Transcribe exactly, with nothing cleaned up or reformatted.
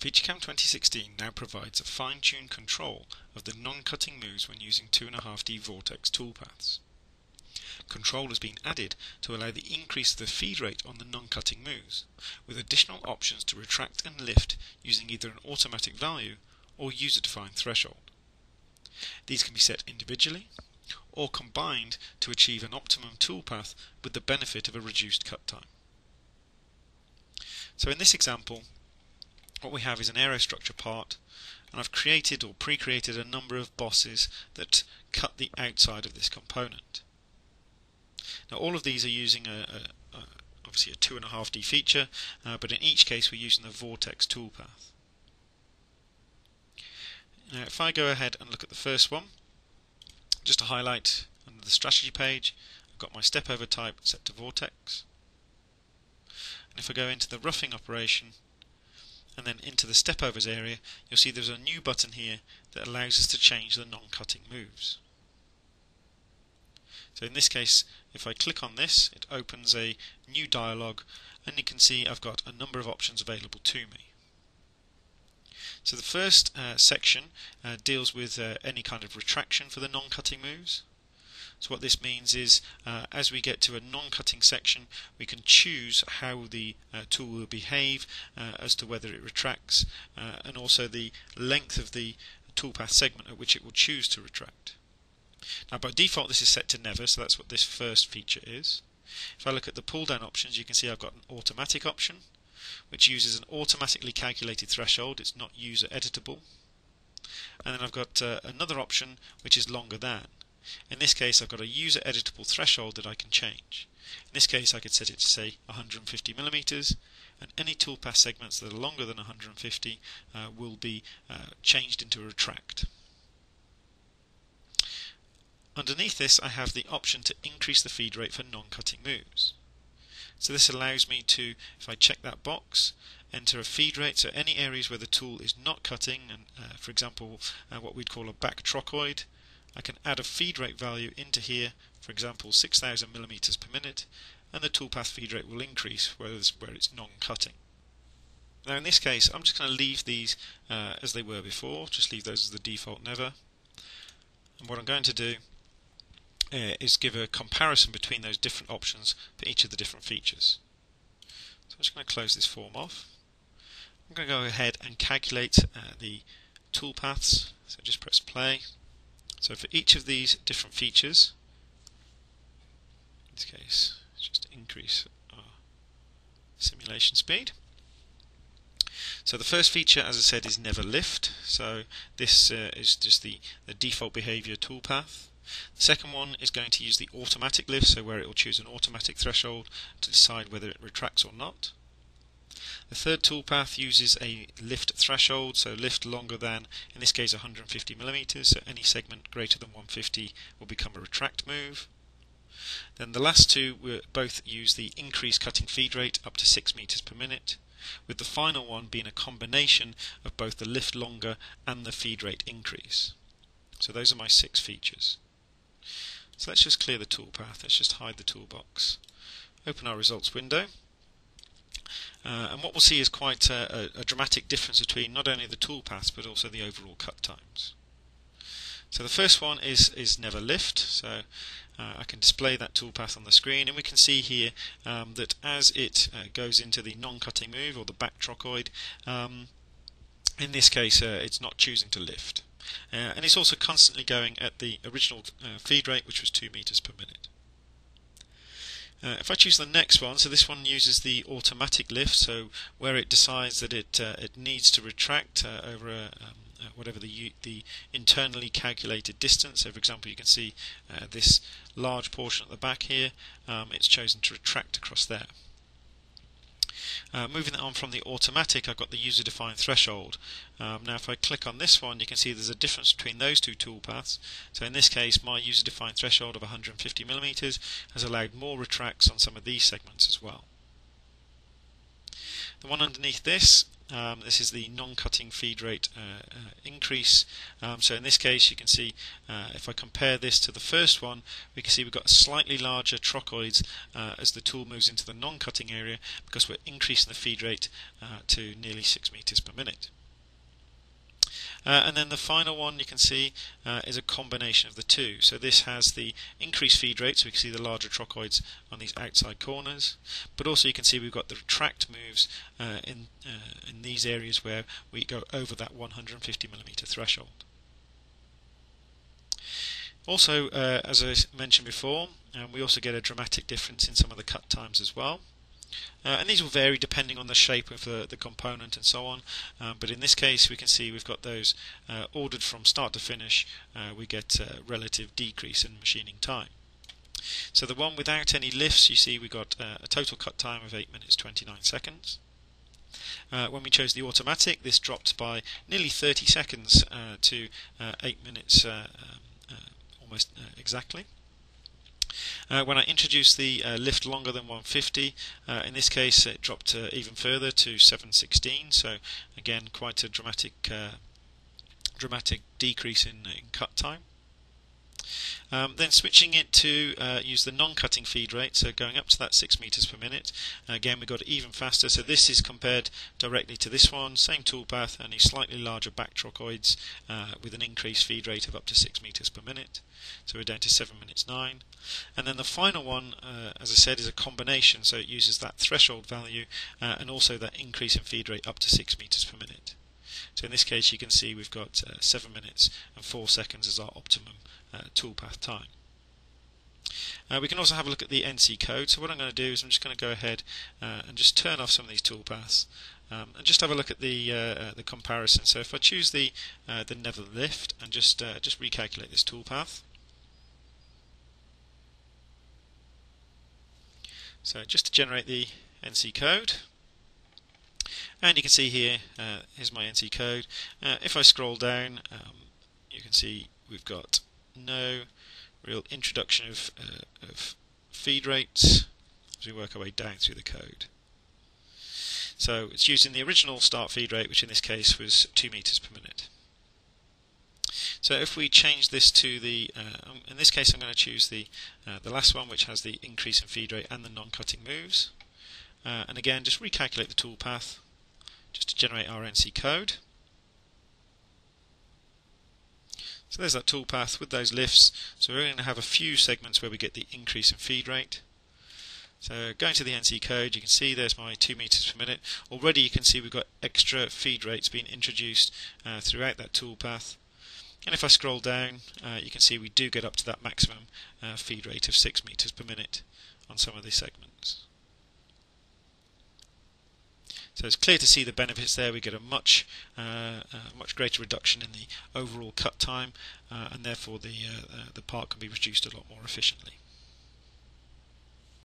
FeatureCAM twenty sixteen now provides a fine-tuned control of the non-cutting moves when using two point five D Vortex toolpaths. Control has been added to allow the increase of the feed rate on the non-cutting moves, with additional options to retract and lift using either an automatic value or user-defined threshold. These can be set individually or combined to achieve an optimum toolpath with the benefit of a reduced cut time. So in this example, what we have is an aerostructure part, and I've created or pre-created a number of bosses that cut the outside of this component. Now all of these are using a, a, a obviously a two point five D feature, uh, but in each case we're using the Vortex toolpath. Now if I go ahead and look at the first one, just to highlight under the strategy page, I've got my step over type set to Vortex. And if I go into the roughing operation and then into the step overs area, you'll see there's a new button here that allows us to change the non-cutting moves. So in this case, if I click on this, it opens a new dialog, and you can see I've got a number of options available to me. So the first uh, section uh, deals with uh, any kind of retraction for the non-cutting moves. So what this means is, uh, as we get to a non-cutting section, we can choose how the uh, tool will behave uh, as to whether it retracts, uh, and also the length of the toolpath segment at which it will choose to retract. Now by default this is set to never, so that's what this first feature is. If I look at the pull down options, you can see I've got an automatic option which uses an automatically calculated threshold. It's not user editable. And then I've got uh, another option which is longer than. In this case I've got a user editable threshold that I can change. In this case I could set it to say one hundred fifty millimeters, and any toolpath segments that are longer than one hundred fifty uh, will be uh, changed into a retract. Underneath this I have the option to increase the feed rate for non-cutting moves. So this allows me to, if I check that box, enter a feed rate, so any areas where the tool is not cutting, and uh, for example uh, what we'd call a back trochoid, I can add a feed rate value into here, for example six thousand millimeters per minute, and the toolpath feed rate will increase where it's non-cutting. Now in this case I'm just going to leave these uh, as they were before, just leave those as the default never, and what I'm going to do Uh, is give a comparison between those different options for each of the different features. So I'm just going to close this form off. I'm going to go ahead and calculate uh, the toolpaths, so just press play. So for each of these different features, in this case just increase our simulation speed. So the first feature, as I said, is never lift, so this uh, is just the, the default behavior toolpath. The second one is going to use the automatic lift, so where it will choose an automatic threshold to decide whether it retracts or not. The third toolpath uses a lift threshold, so lift longer than, in this case one hundred fifty millimeters, so any segment greater than one hundred fifty will become a retract move. Then the last two will both use the increased cutting feed rate up to six meters per minute, with the final one being a combination of both the lift longer and the feed rate increase. So those are my six features. So let's just clear the toolpath, let's just hide the toolbox, open our results window, uh, and what we'll see is quite a, a, a dramatic difference between not only the toolpaths but also the overall cut times. So the first one is, is never lift, so uh, I can display that toolpath on the screen, and we can see here um, that as it uh, goes into the non-cutting move or the back trochoid, um, in this case uh, it's not choosing to lift. Uh, and it's also constantly going at the original uh, feed rate, which was two meters per minute. Uh, if I choose the next one, so this one uses the automatic lift, so where it decides that it, uh, it needs to retract uh, over a, um, uh, whatever the, the internally calculated distance. So for example you can see uh, this large portion at the back here, um, it's chosen to retract across there. Uh, moving on from the automatic, I've got the user-defined threshold. Um, now if I click on this one, you can see there's a difference between those two toolpaths. So in this case, my user-defined threshold of one hundred fifty millimeters has allowed more retracts on some of these segments as well. The one underneath this Um, this is the non-cutting feed rate uh, uh, increase. Um, so in this case, you can see uh, if I compare this to the first one, we can see we've got slightly larger trochoids uh, as the tool moves into the non-cutting area, because we're increasing the feed rate uh, to nearly six meters per minute. Uh, and then the final one you can see uh, is a combination of the two. So this has the increased feed rate, so we can see the larger trochoids on these outside corners, but also you can see we've got the retract moves uh, in, uh, in these areas where we go over that one hundred fifty millimeter threshold. Also, uh, as I mentioned before, um, we also get a dramatic difference in some of the cut times as well. Uh, and these will vary depending on the shape of the, the component and so on, um, but in this case we can see we've got those uh, ordered from start to finish. Uh, we get a relative decrease in machining time. So the one without any lifts, you see we got uh, a total cut time of eight minutes twenty-nine seconds. Uh, when we chose the automatic, this dropped by nearly thirty seconds uh, to uh, eight minutes uh, um, uh, almost uh, exactly. Uh, when I introduced the uh, lift longer than one fifty, uh, in this case it dropped uh, even further to seven sixteen, so again quite a dramatic uh, dramatic decrease in, in cut time. Um, then switching it to uh, use the non-cutting feed rate, so going up to that six meters per minute, again we got it even faster. So this is compared directly to this one, same toolpath, only slightly larger back trochoids uh, with an increased feed rate of up to six meters per minute, so we're down to seven minutes nine. And then the final one, uh, as I said, is a combination, so it uses that threshold value uh, and also that increase in feed rate up to six meters per minute. So in this case you can see we've got uh, seven minutes and four seconds as our optimum uh, toolpath time. Uh, we can also have a look at the N C code. So what I'm going to do is I'm just going to go ahead uh, and just turn off some of these toolpaths um, and just have a look at the uh, uh, the comparison. So if I choose the uh, the never lift and just uh, just recalculate this toolpath. So just to generate the N C code. And you can see here, uh, here's my N C code. Uh, if I scroll down, um, you can see we've got no real introduction of, uh, of feed rates as we work our way down through the code. So it's using the original start feed rate, which in this case was two meters per minute. So if we change this to the, uh, in this case I'm going to choose the, uh, the last one, which has the increase in feed rate and the non-cutting moves. Uh, and again, just recalculate the toolpath just to generate our N C code. So there's that toolpath with those lifts. So we're going to have a few segments where we get the increase in feed rate. So going to the N C code, you can see there's my two meters per minute. Already you can see we've got extra feed rates being introduced uh, throughout that toolpath. And if I scroll down, uh, you can see we do get up to that maximum uh, feed rate of six meters per minute on some of these segments. So it's clear to see the benefits there. We get a much, uh, a much greater reduction in the overall cut time, uh, and therefore the uh, uh, the part can be reduced a lot more efficiently.